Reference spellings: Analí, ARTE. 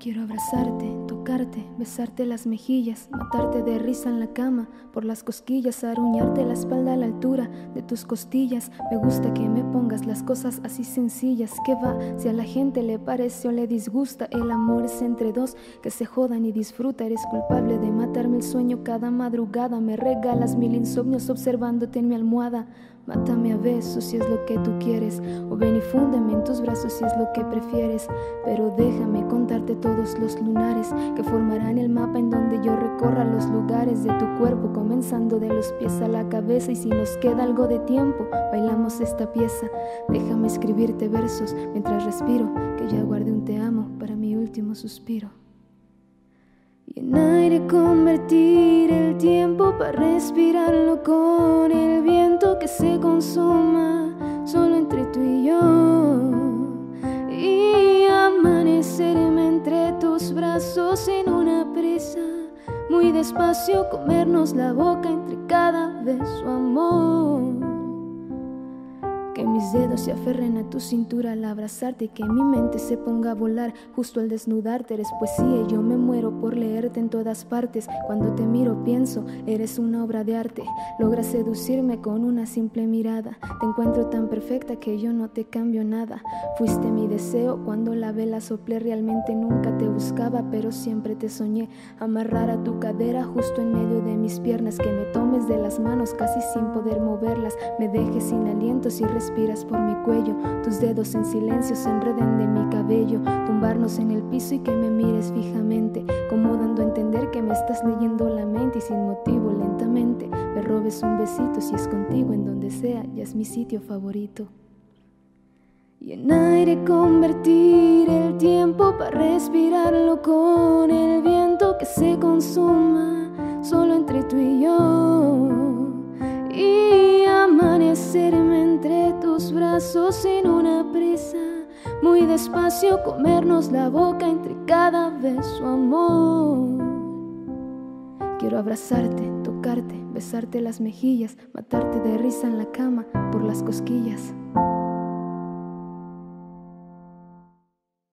Quiero abrazarte, tocarte, besarte las mejillas, matarte de risa en la cama, por las cosquillas, aruñarte la espalda a la altura de tus costillas. Me gusta que me pongas las cosas así sencillas. ¿Qué va? Si a la gente le parece o le disgusta, el amor es entre dos que se jodan y disfruta. Eres culpable de matarme el sueño cada madrugada. Me regalas mil insomnios observándote en mi almohada. Mátame a besos si es lo que tú quieres, o ven y fúndeme en tus brazos si es lo que prefieres. Pero déjame contarte todos los lunares que formarán el mapa en donde yo recorra los lugares de tu cuerpo, comenzando de los pies a la cabeza. Y si nos queda algo de tiempo, bailamos esta pieza. Déjame escribirte versos mientras respiro, que ya guardé un te amo para mi último suspiro. Y en aire convertir el tiempo para respirarlo con el viento que se consuma solo entre tú y yo. Y amanecerme entre tus brazos en una prisa, muy despacio comernos la boca entre cada beso, amor. Que mis dedos se aferren a tu cintura al abrazarte y que mi mente se ponga a volar justo al desnudarte. Eres poesía y yo me muero por leerte en todas partes. Cuando te miro pienso, eres una obra de arte. Logras seducirme con una simple mirada. Te encuentro tan perfecta que yo no te cambio nada. Fuiste mi deseo cuando la vela soplé. Realmente nunca te buscaba, pero siempre te soñé. Amarrar a tu cadera justo en medio de mis piernas, que me tomes de las manos casi sin poder moverlas, me dejes sin aliento si respiras por mi cuello, tus dedos en silencio se enreden de mi cabello, tumbarnos en el piso y que me mires fijamente, como dando a entender que me estás leyendo la mente y sin motivo lentamente me robes un besito. Si es contigo en donde sea, ya es mi sitio favorito. Y en aire convertir el tiempo para respirarlo con el viento que se consuma solo entre tú y yo. Y amanecerme entre tus brazos en una prisa, muy despacio comernos la boca entre cada beso, amor. Quiero abrazarte, tocarte, besarte las mejillas, matarte de risa en la cama por las cosquillas.